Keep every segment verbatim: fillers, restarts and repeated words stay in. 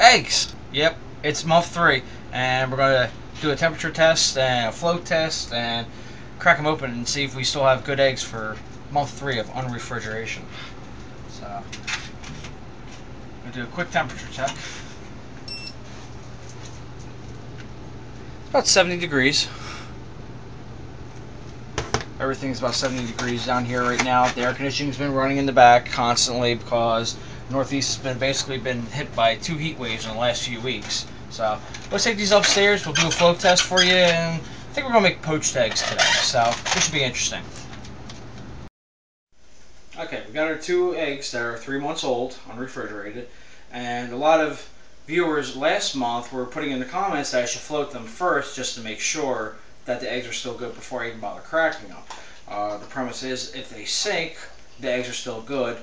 eggs. Yep, it's month three, and we're gonna do a temperature test and a flow test and crack them open and see if we still have good eggs for month three of unrefrigeration. So I'm gonna do a quick temperature check. It's about seventy degrees. Everything's about seventy degrees down here right now. The air conditioning's been running in the back constantly because Northeast has been basically been hit by two heat waves in the last few weeks. So let's take these upstairs. We'll do a flow test for you, and I think we're gonna make poached eggs today. So this should be interesting. Okay, we got our two eggs that are three months old, unrefrigerated, and a lot of viewers last month were putting in the comments that I should float them first just to make sure that the eggs are still good before I even bother cracking them. Uh, the premise is if they sink, the eggs are still good.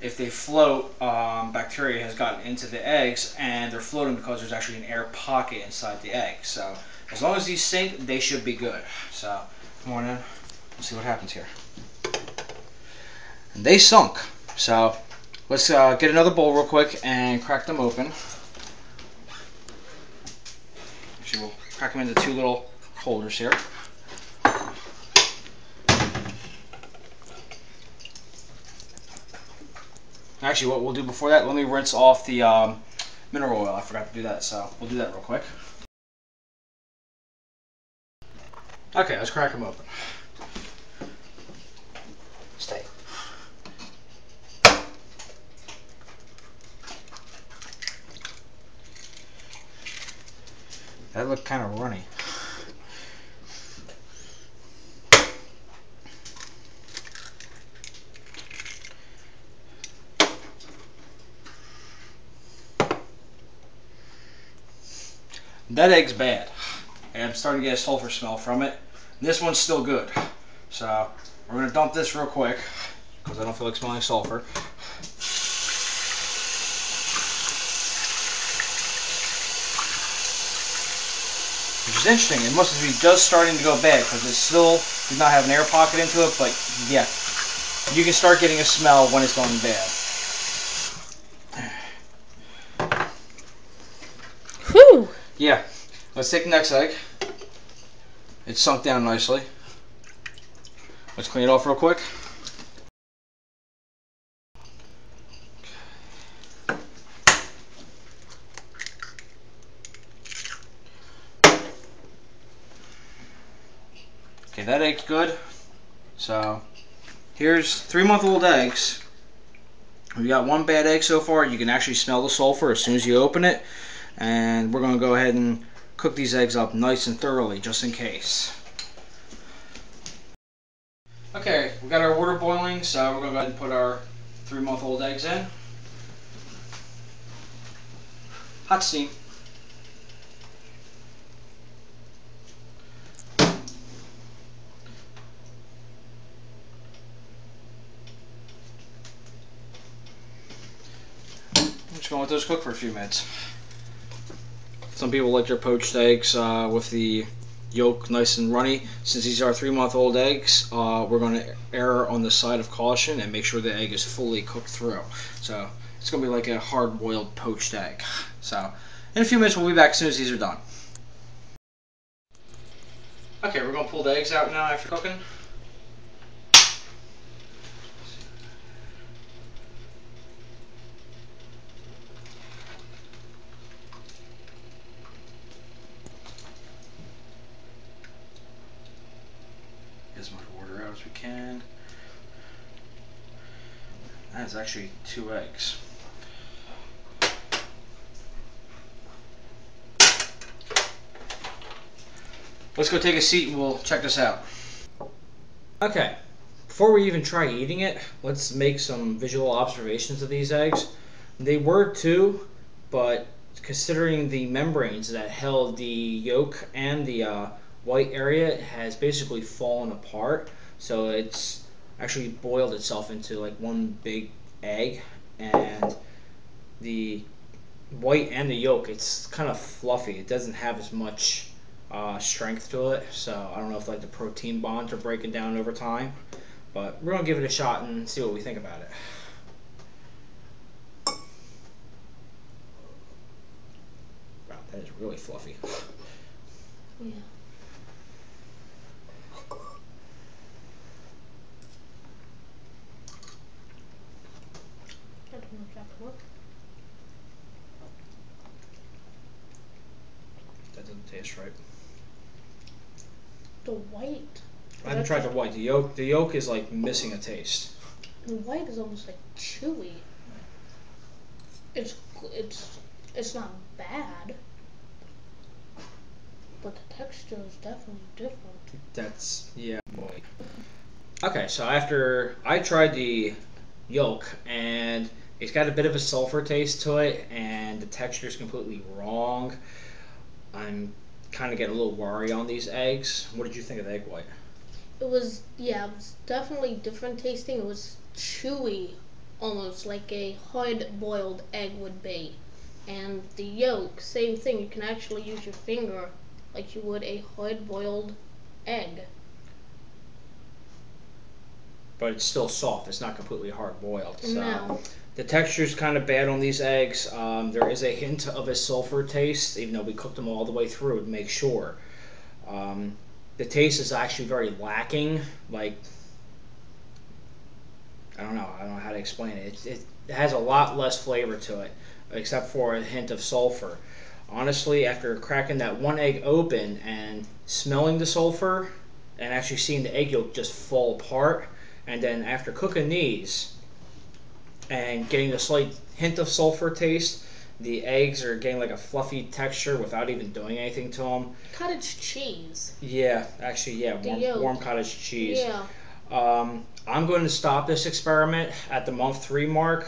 If they float, um, bacteria has gotten into the eggs, and they're floating because there's actually an air pocket inside the egg. So as long as these sink, they should be good. So come on in, let's see what happens here. And they sunk. So let's uh, get another bowl real quick and crack them open. Actually, we'll crack them into two little holders here. Actually, what we'll do before that, let me rinse off the um, mineral oil. I forgot to do that, so we'll do that real quick. Okay, let's crack them open. Stay. That looked kind of runny. That egg's bad, and I'm starting to get a sulfur smell from it. This one's still good, so we're going to dump this real quick because I don't feel like smelling sulfur. Which is interesting. It must be just starting to go bad because it still does not have an air pocket into it, but yeah, you can start getting a smell when it's going bad. Whew. Yeah, let's take the next egg. It's sunk down nicely. Let's clean it off real quick. Okay, that egg's good. So here's three month old eggs. We got one bad egg so far. You can actually smell the sulfur as soon as you open it. And we're going to go ahead and cook these eggs up nice and thoroughly, just in case. Okay, we got our water boiling, so we're going to go ahead and put our three-month-old eggs in. Hot steam. I'm just going to let those cook for a few minutes. Some people like their poached eggs uh, with the yolk nice and runny. Since these are three-month-old eggs, uh, we're going to err on the side of caution and make sure the egg is fully cooked through. So it's going to be like a hard-boiled poached egg. So in a few minutes, we'll be back as soon as these are done. Okay, we're going to pull the eggs out now after cooking. As much water out as we can. That is actually two eggs. Let's go take a seat and we'll check this out. Okay, before we even try eating it, let's make some visual observations of these eggs. They were two, but considering the membranes that held the yolk and the uh, white area has basically fallen apart, so it's actually boiled itself into like one big egg, and the white and the yolk, it's kind of fluffy. It doesn't have as much uh, strength to it, so I don't know if like the protein bonds are breaking down over time, but we're gonna give it a shot and see what we think about it. is really fluffy. Yeah. I don't know if that would work. That doesn't taste right. The white. I haven't tried the white. The yolk, the yolk is like missing a taste. The white is almost like chewy. It's it's it's not bad, but the texture is definitely different. That's yeah, boy. Okay, so after I tried the yolk, and it's got a bit of a sulfur taste to it, and the texture is completely wrong. I'm kind of getting a little worried on these eggs. What did you think of the egg white? It was yeah, it was definitely different tasting. It was chewy. Almost like a hard-boiled egg would be. And the yolk, same thing. You can actually use your finger like you would a hard-boiled egg. But it's still soft. It's not completely hard-boiled. So no. The texture's kind of bad on these eggs. Um, there is a hint of a sulfur taste, even though we cooked them all the way through to make sure. Um, the taste is actually very lacking. Like... I don't know. I don't know how to explain it. It, it has a lot less flavor to it, except for a hint of sulfur. Honestly, after cracking that one egg open and smelling the sulfur and actually seeing the egg yolk just fall apart, and then after cooking these and getting the slight hint of sulfur taste, the eggs are getting like a fluffy texture without even doing anything to them. Cottage cheese. Yeah, actually, yeah, warm, warm cottage cheese. Yeah. Um, I'm going to stop this experiment at the month three mark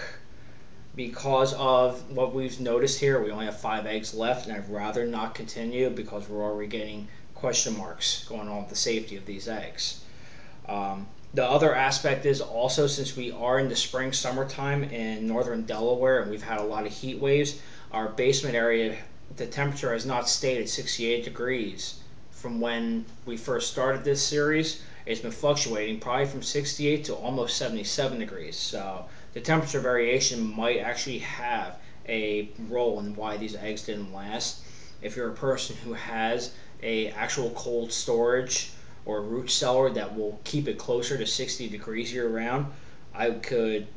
because of what we've noticed here. We only have five eggs left, and I'd rather not continue because we're already getting question marks going on with the safety of these eggs. Um, the other aspect is also, since we are in the spring summertime in northern Delaware and we've had a lot of heat waves, our basement area, the temperature has not stayed at sixty-eight degrees from when we first started this series. It's been fluctuating probably from sixty-eight to almost seventy-seven degrees. So the temperature variation might actually have a role in why these eggs didn't last. If you're a person who has a actual cold storage or root cellar that will keep it closer to sixty degrees year round, I could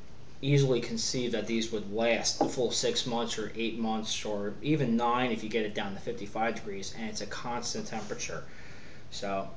easily conceive that these would last the full six months or eight months or even nine if you get it down to fifty-five degrees and it's a constant temperature. So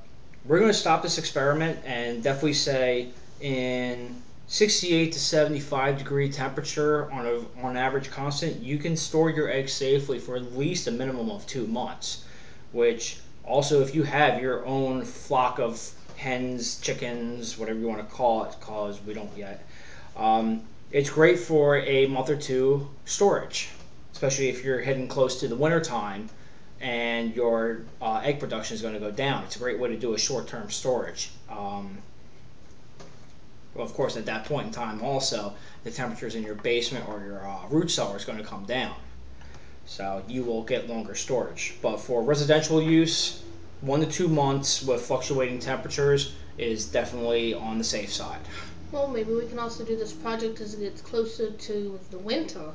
we're going to stop this experiment and definitely say in sixty-eight to seventy-five degree temperature on a, on average constant, you can store your eggs safely for at least a minimum of two months, which also if you have your own flock of hens, chickens, whatever you want to call it, because we don't yet, um, it's great for a month or two storage, especially if you're heading close to the winter time and your uh, egg production is going to go down. It's a great way to do a short-term storage. Um, well, of course, at that point in time also, the temperatures in your basement or your uh, root cellar is going to come down. So you will get longer storage. But for residential use, one to two months with fluctuating temperatures is definitely on the safe side. Well, maybe we can also do this project as it gets closer to the winter.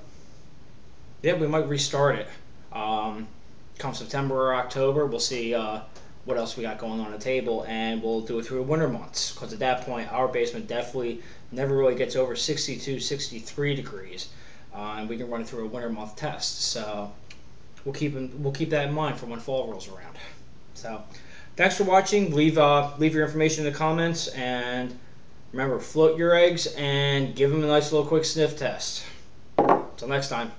Yeah, we might restart it. Um, Come September or October, we'll see uh, what else we got going on the table, and we'll do it through winter months, because at that point our basement definitely never really gets over sixty-two, sixty-three degrees, uh, and we can run it through a winter month test. So we'll keep in, we'll keep that in mind for when fall rolls around. So thanks for watching. Leave uh, leave your information in the comments, and remember, float your eggs and give them a nice little quick sniff test. Till next time.